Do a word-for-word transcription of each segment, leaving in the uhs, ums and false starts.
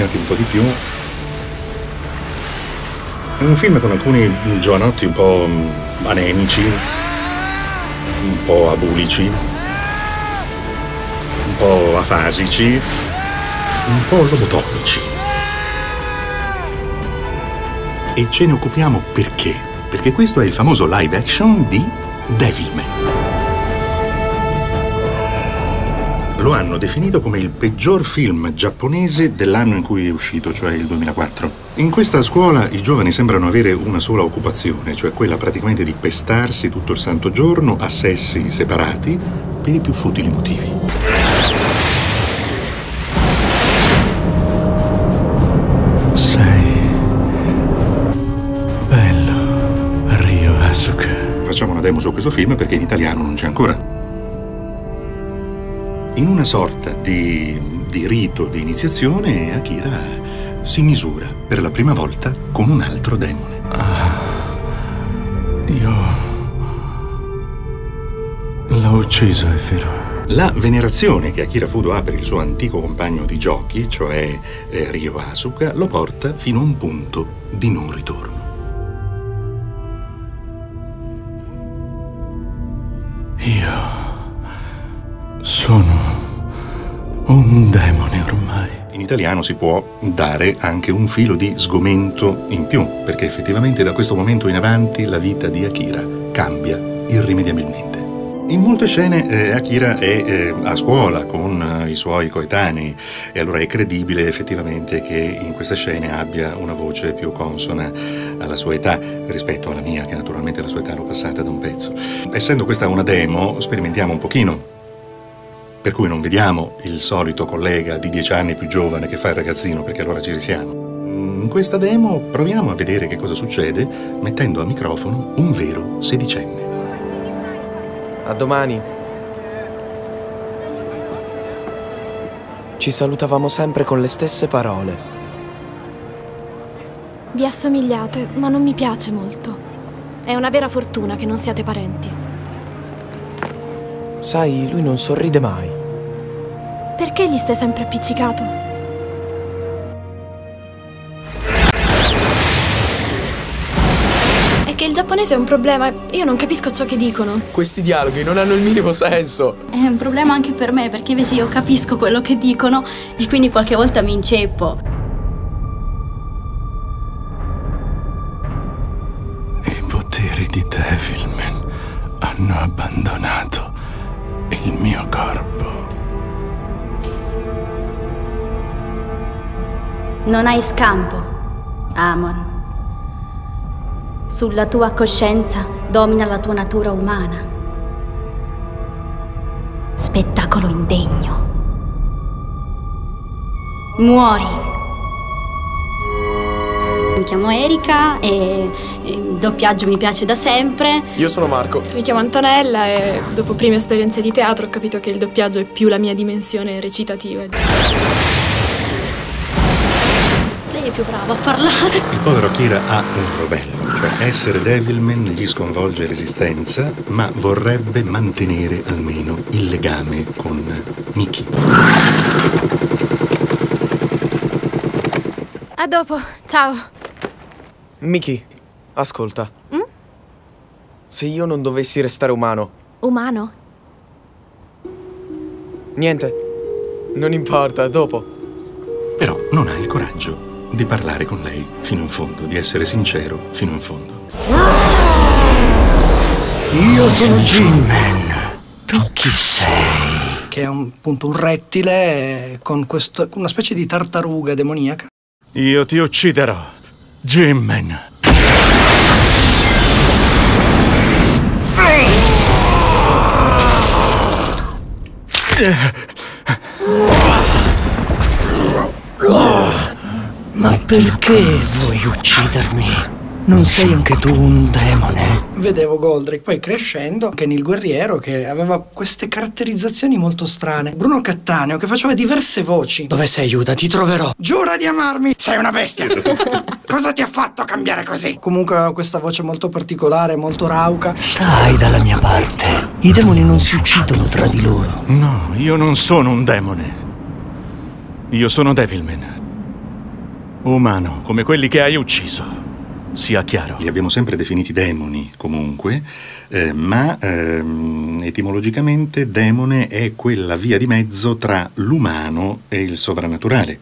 avvicinati un po' di più. È un film con alcuni giovanotti un po' anemici, un po' abulici, un po' afasici, un po' lobotomici. E ce ne occupiamo perché? Perché questo è il famoso live action di Devilman. Lo hanno definito come il peggior film giapponese dell'anno in cui è uscito, cioè il duemilaquattro. In questa scuola i giovani sembrano avere una sola occupazione, cioè quella praticamente di pestarsi tutto il santo giorno a sessi separati per i più futili motivi. Sei bello, Ryo Asuka. Facciamo una demo su questo film perché in italiano non c'è ancora. In una sorta di, di rito di iniziazione, Akira si misura per la prima volta con un altro demone. Ah, io... l'ho ucciso, Efiro. La venerazione che Akira Fudo ha per il suo antico compagno di giochi, cioè eh, Ryo Asuka, lo porta fino a un punto di non ritorno. Io... sono... un demone ormai. In italiano si può dare anche un filo di sgomento in più, perché effettivamente da questo momento in avanti la vita di Akira cambia irrimediabilmente. In molte scene eh, Akira è eh, a scuola con eh, i suoi coetanei, e allora è credibile effettivamente che in queste scene abbia una voce più consona alla sua età rispetto alla mia, che naturalmente la sua età l'ho passata da un pezzo. Essendo questa una demo, sperimentiamo un pochino. Per cui non vediamo il solito collega di dieci anni più giovane che fa il ragazzino, perché allora ci risiamo. In questa demo proviamo a vedere che cosa succede mettendo a microfono un vero sedicenne. A domani. Ci salutavamo sempre con le stesse parole. Vi assomigliate, ma non mi piace molto. È una vera fortuna che non siate parenti. Sai, lui non sorride mai. Perché gli stai sempre appiccicato? È che il giapponese è un problema e io non capisco ciò che dicono. Questi dialoghi non hanno il minimo senso. È un problema anche per me, perché invece io capisco quello che dicono e quindi qualche volta mi inceppo. I poteri di Devilman hanno abbandonato il mio corpo. Non hai scampo, Amon. Sulla tua coscienza domina la tua natura umana. Spettacolo indegno. Muori. Mi chiamo Erika e il doppiaggio mi piace da sempre. Io sono Marco. Mi chiamo Antonella e dopo prime esperienze di teatro ho capito che il doppiaggio è più la mia dimensione recitativa. Lei è più brava a parlare. Il povero Akira ha un rovello, cioè essere Devilman gli sconvolge l'esistenza, ma vorrebbe mantenere almeno il legame con Miki. A dopo, ciao. Miki, ascolta. Mm? Se io non dovessi restare umano... Umano? Niente. Non importa, dopo. Però non ha il coraggio di parlare con lei fino in fondo, di essere sincero fino in fondo. Io sono Jinmen. Tu chi sei? Che è un, appunto un rettile con questo, una specie di tartaruga demoniaca. Io ti ucciderò. Jinmen. Ma perché vuoi uccidermi? Non sei anche tu un demone? Vedevo Goldrick, poi crescendo, Kenil Guerriero, che aveva queste caratterizzazioni molto strane. Bruno Cattaneo, che faceva diverse voci. Dove sei, Yuda? Ti troverò. Giura di amarmi! Sei una bestia! Cosa ti ha fatto cambiare così? Comunque aveva questa voce molto particolare, molto rauca. Stai dalla mia parte. I demoni non si uccidono tra di loro. No, io non sono un demone. Io sono Devilman. Umano, come quelli che hai ucciso, sia chiaro. Li abbiamo sempre definiti demoni, comunque, eh, ma ehm, etimologicamente demone è quella via di mezzo tra l'umano e il sovrannaturale.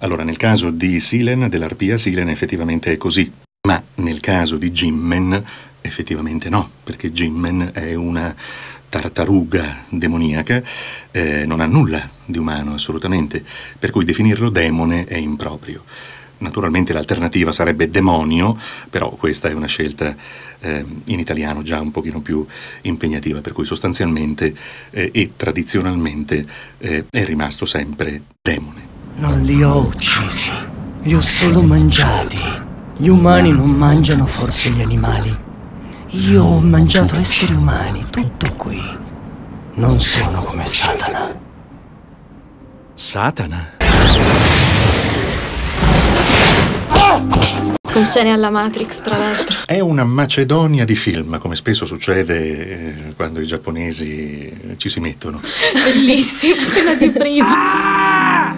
Allora, nel caso di Silen, dell'arpia, Silen effettivamente è così, ma nel caso di Jinmen effettivamente no, perché Jinmen è una tartaruga demoniaca, eh, non ha nulla di umano assolutamente, per cui definirlo demone è improprio. Naturalmente l'alternativa sarebbe demonio, però questa è una scelta eh, in italiano già un pochino più impegnativa, per cui sostanzialmente eh, e tradizionalmente eh, è rimasto sempre demone. Non li ho uccisi, li ho solo mangiati. Gli umani non mangiano forse gli animali. Io ho mangiato esseri umani, tutto qui. Non sono come Satana. Satana? Consegna alla Matrix, tra l'altro. È una macedonia di film, come spesso succede eh, quando i giapponesi ci si mettono. Bellissima, quella di prima. Ah!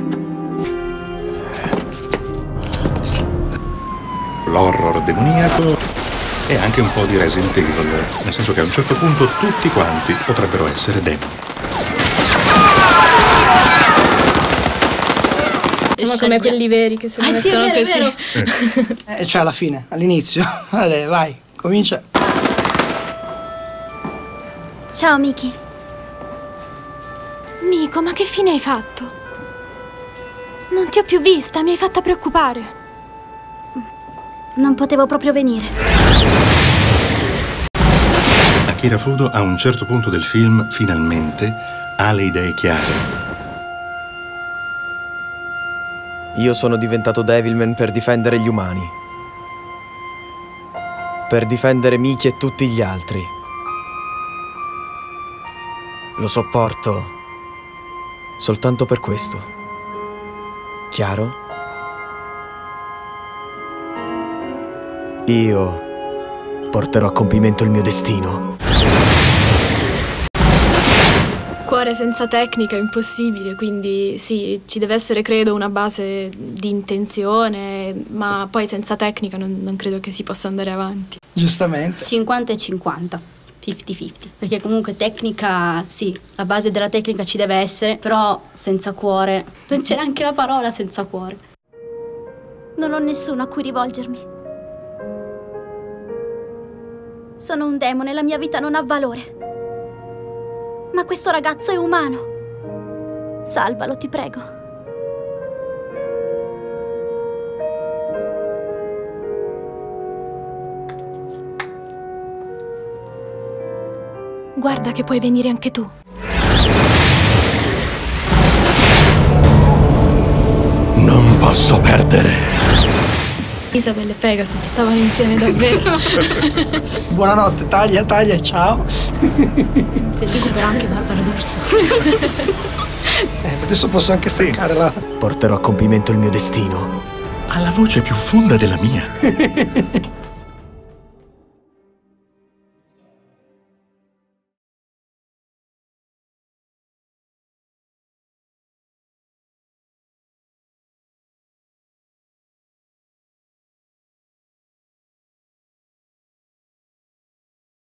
L'horror demoniaco e anche un po' di Resident Evil, nel senso che a un certo punto tutti quanti potrebbero essere demoni. Diciamo come quelli veri che si ah, mettono sì, così. Vero. Eh. Eh, cioè alla fine, all'inizio. Vabbè, vai, comincia. Ciao Miki. Miko, ma che fine hai fatto? Non ti ho più vista, mi hai fatta preoccupare. Non potevo proprio venire. Akira Fudo a un certo punto del film finalmente ha le idee chiare. Io sono diventato Devilman per difendere gli umani, per difendere Miki e tutti gli altri. Lo sopporto soltanto per questo. Chiaro? Io porterò a compimento il mio destino. Cuore senza tecnica è impossibile, quindi sì, ci deve essere, credo, una base di intenzione, ma poi senza tecnica non, non credo che si possa andare avanti. Giustamente. cinquanta e cinquanta. cinquanta cinquanta. Perché comunque tecnica, sì, la base della tecnica ci deve essere, però senza cuore. Non c'è neanche la parola senza cuore. Non ho nessuno a cui rivolgermi. Sono un demone, la mia vita non ha valore. Ma questo ragazzo è umano. Salvalo, ti prego. Guarda che puoi venire anche tu. Non posso perdere. Isabelle e Pegasus stavano insieme davvero. Buonanotte, taglia, taglia, ciao. Sentite però anche Barbara D'Urso. eh, adesso posso anche staccare la... Porterò a compimento il mio destino. Alla voce più fonda della mia.